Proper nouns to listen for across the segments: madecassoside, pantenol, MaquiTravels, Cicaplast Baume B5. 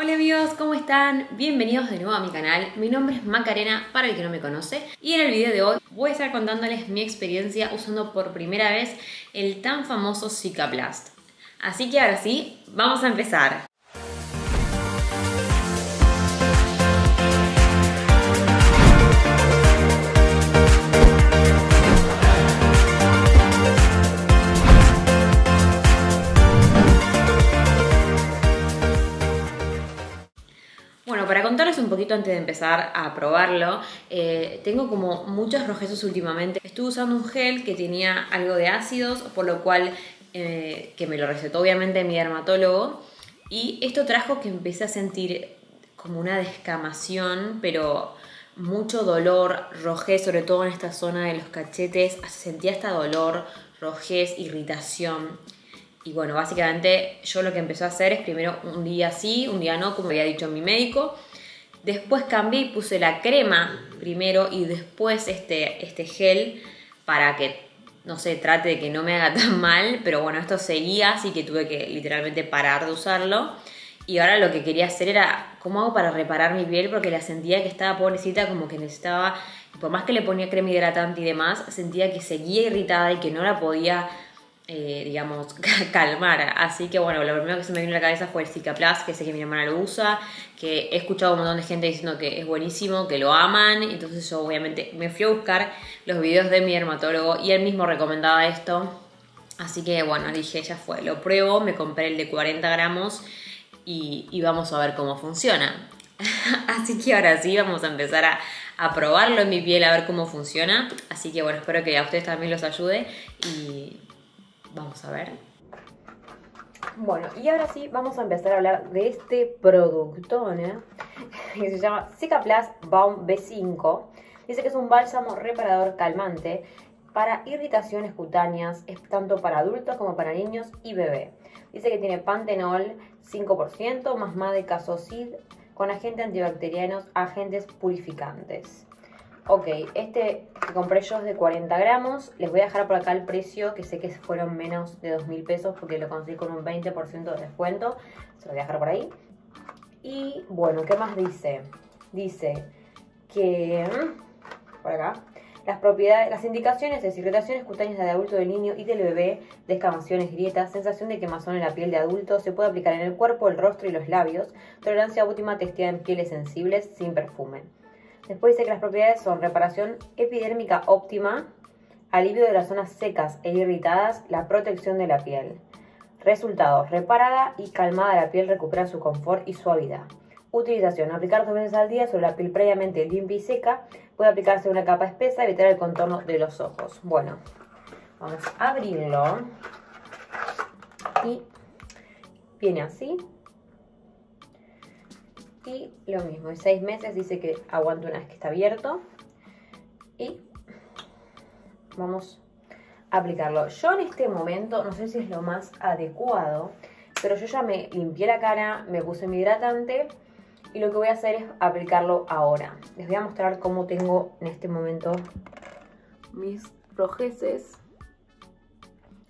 Hola amigos, ¿cómo están? Bienvenidos de nuevo a mi canal. Mi nombre es Macarena, para el que no me conoce. Y en el video de hoy voy a estar contándoles mi experiencia usando por primera vez el tan famoso Cicaplast. Así que ahora sí, vamos a empezar. Para contarles un poquito antes de empezar a probarlo, tengo como muchos rojezos últimamente. Estuve usando un gel que tenía algo de ácidos, por lo cual que me lo recetó obviamente mi dermatólogo. Y esto trajo que empecé a sentir como una descamación, pero mucho dolor, rojez, sobre todo en esta zona de los cachetes. Sentía hasta dolor, rojez, irritación. Y bueno, básicamente yo lo que empecé a hacer es primero un día sí, un día no, como había dicho mi médico. Después cambié y puse la crema primero y después este gel para que, no sé, trate de que no me haga tan mal. Pero bueno, esto seguía, así que tuve que literalmente parar de usarlo. Y ahora lo que quería hacer era, ¿cómo hago para reparar mi piel? Porque la sentía que estaba pobrecita, como que necesitaba, por más que le ponía crema hidratante y demás, sentía que seguía irritada y que no la podía... digamos, calmar. Así que bueno, lo primero que se me vino a la cabeza fue el Cicaplast, que sé que mi hermana lo usa, que he escuchado a un montón de gente diciendo que es buenísimo, que lo aman. Entonces yo obviamente me fui a buscar los videos de mi dermatólogo y él mismo recomendaba esto. Así que bueno, dije, ya fue, lo pruebo, me compré el de 40 gramos y vamos a ver cómo funciona. Así que ahora sí, vamos a empezar a probarlo en mi piel, a ver cómo funciona. Así que bueno, espero que a ustedes también los ayude y... vamos a ver. Bueno, y ahora sí vamos a empezar a hablar de este producto, ¿no? Que se llama Cicaplast Baume B5. Dice que es un bálsamo reparador calmante para irritaciones cutáneas, es tanto para adultos como para niños y bebé. Dice que tiene pantenol 5% más madecassoside con agentes antibacterianos, agentes purificantes. Ok, este que compré yo es de 40 gramos. Les voy a dejar por acá el precio, que sé que fueron menos de 2.000 pesos porque lo conseguí con un 20% de descuento. Se lo voy a dejar por ahí. Y bueno, ¿qué más dice? Dice que... por acá. Las propiedades, las indicaciones es irritaciones cutáneas de adulto, del niño y del bebé, descamaciones, grietas, sensación de quemazón en la piel de adulto, se puede aplicar en el cuerpo, el rostro y los labios, tolerancia óptima testeada en pieles sensibles, sin perfume. Después dice que las propiedades son reparación epidérmica óptima, alivio de las zonas secas e irritadas, la protección de la piel. Resultados, reparada y calmada la piel, recupera su confort y suavidad. Utilización, aplicar 2 veces al día sobre la piel previamente limpia y seca, puede aplicarse una capa espesa, evitar el contorno de los ojos. Bueno, vamos a abrirlo y viene así. Y lo mismo, en 6 meses dice que aguanta una vez que está abierto. Y vamos a aplicarlo. Yo en este momento, no sé si es lo más adecuado, pero yo ya me limpié la cara, me puse mi hidratante. Y lo que voy a hacer es aplicarlo ahora. Les voy a mostrar cómo tengo en este momento mis rojeces.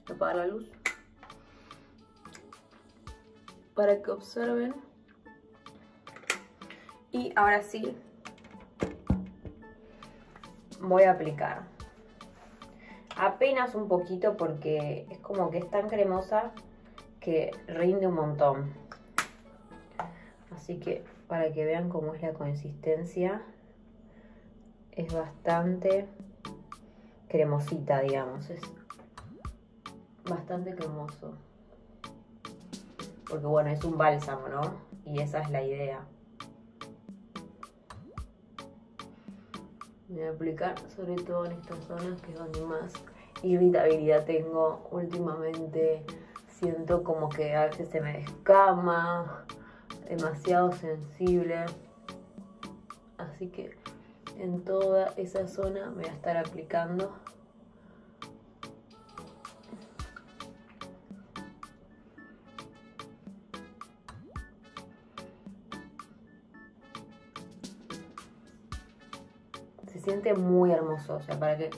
Voy a apagar la luz para que observen. Y ahora sí voy a aplicar apenas un poquito porque es como que es tan cremosa que rinde un montón. Así que para que vean cómo es la consistencia, es bastante cremosita, digamos, es bastante cremoso. Porque bueno, es un bálsamo, ¿no? Y esa es la idea. Voy a aplicar sobre todo en estas zonas que es donde más irritabilidad tengo últimamente. Siento como que a veces se me descama, demasiado sensible. Así que en toda esa zona me voy a estar aplicando. Se siente muy hermoso, o sea, para que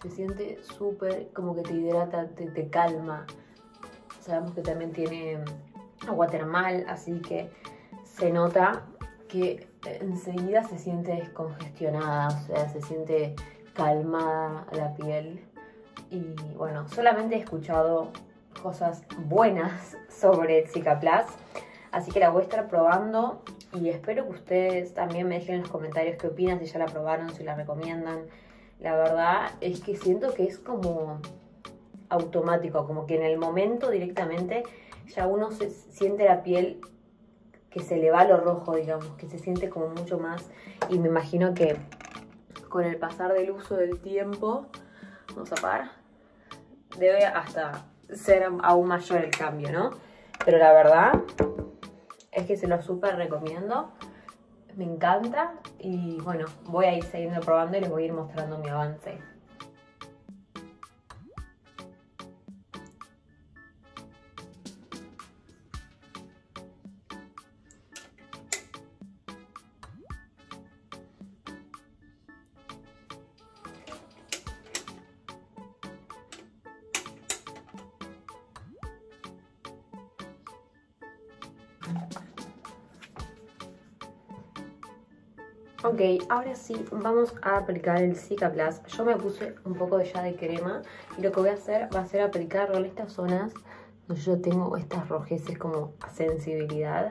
se siente súper, como que te hidrata, te calma. Sabemos que también tiene agua termal, así que se nota que enseguida se siente descongestionada, o sea, se siente calmada la piel. Y bueno, solamente he escuchado cosas buenas sobre Cicaplast, así que la voy a estar probando y espero que ustedes también me dejen en los comentarios qué opinan, si ya la probaron, si la recomiendan. La verdad es que siento que es como automático, como que en el momento directamente ya uno se siente la piel que se le va lo rojo, digamos, que se siente como mucho más. Y me imagino que con el pasar del uso del tiempo, vamos a parar, debe hasta ser aún mayor el cambio, ¿no? Pero la verdad es que se lo súper recomiendo, me encanta. Y bueno, voy a ir siguiendo probando y les voy a ir mostrando mi avance. Ok, ahora sí, vamos a aplicar el Cicaplast. Yo me puse un poco ya de crema y lo que voy a hacer va a ser aplicarlo en estas zonas donde yo tengo estas rojeces como sensibilidad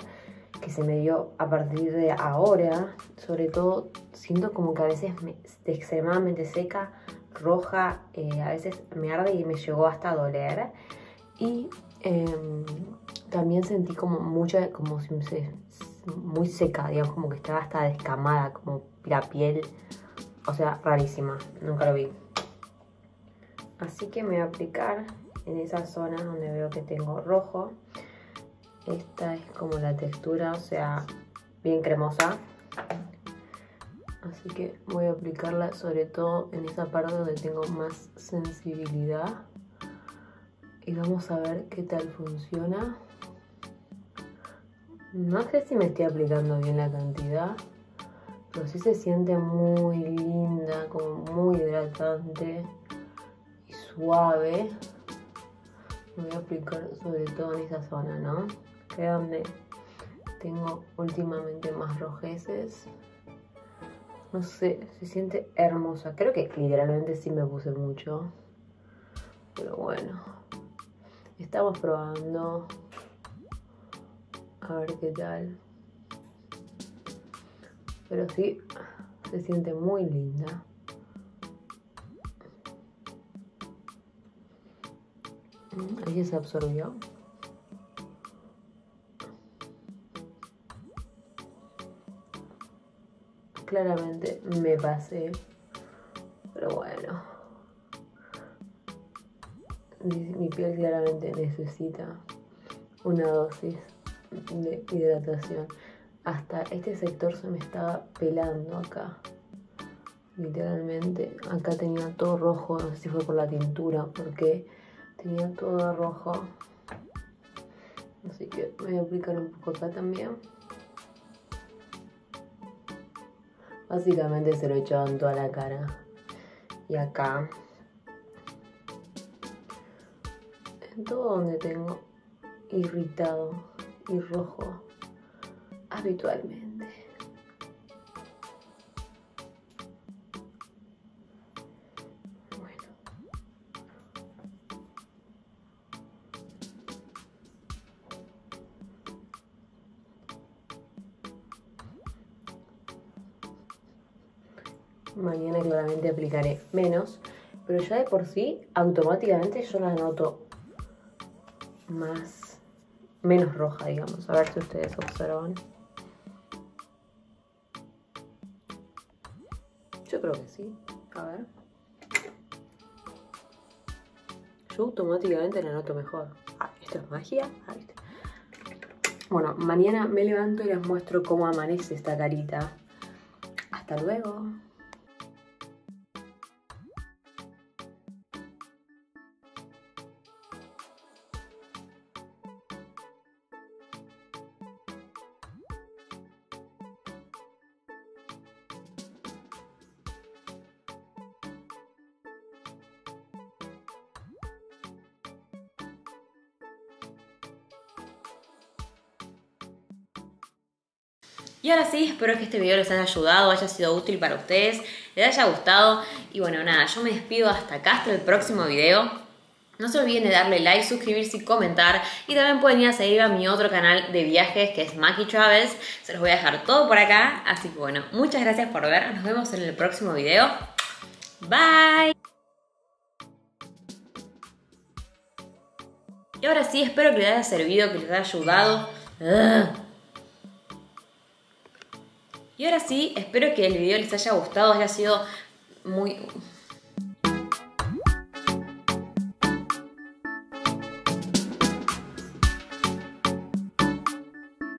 que se me dio a partir de ahora. Sobre todo siento como que a veces me, extremadamente seca, roja, a veces me arde y me llegó hasta a doler. Y también sentí como mucha, como si me muy seca, digamos, como que estaba hasta descamada, como la piel, o sea, rarísima, nunca lo vi. Así que me voy a aplicar en esas zonas donde veo que tengo rojo. Esta es como la textura, o sea, bien cremosa. Así que voy a aplicarla sobre todo en esa parte donde tengo más sensibilidad. Y vamos a ver qué tal funciona. No sé si me estoy aplicando bien la cantidad, pero sí se siente muy linda, como muy hidratante y suave. Me voy a aplicar sobre todo en esa zona, ¿no? Que es donde tengo últimamente más rojeces. No sé, se siente hermosa. Creo que literalmente sí me puse mucho. Pero bueno, estamos probando. A ver qué tal. Pero sí, se siente muy linda. Ahí se absorbió. Claramente me pasé. Pero bueno. Mi piel claramente necesita una dosis de hidratación. Hasta este sector se me estaba pelando acá, literalmente acá tenía todo rojo, no sé si fue por la tintura, porque tenía todo rojo. Así que me voy a aplicar un poco acá también. Básicamente se lo echaba en toda la cara y acá, en todo donde tengo irritado y rojo habitualmente. Bueno, mañana claramente aplicaré menos, pero ya de por sí automáticamente yo la noto más, menos roja, digamos. A ver si ustedes observan. Yo creo que sí. A ver. Yo automáticamente la noto mejor. Ah, esto es magia. Ah, ¿viste? Bueno, mañana me levanto y les muestro cómo amanece esta carita. Hasta luego. Y ahora sí, espero que este video les haya ayudado, haya sido útil para ustedes, les haya gustado. Y bueno, nada, yo me despido hasta acá, hasta el próximo video. No se olviden de darle like, suscribirse y comentar. Y también pueden ir a seguir a mi otro canal de viajes que es MaquiTravels. Se los voy a dejar todo por acá. Así que bueno, muchas gracias por ver. Nos vemos en el próximo video. Bye. Y ahora sí, espero que les haya servido, que les haya ayudado. Y ahora sí, espero que el video les haya gustado, haya sido muy...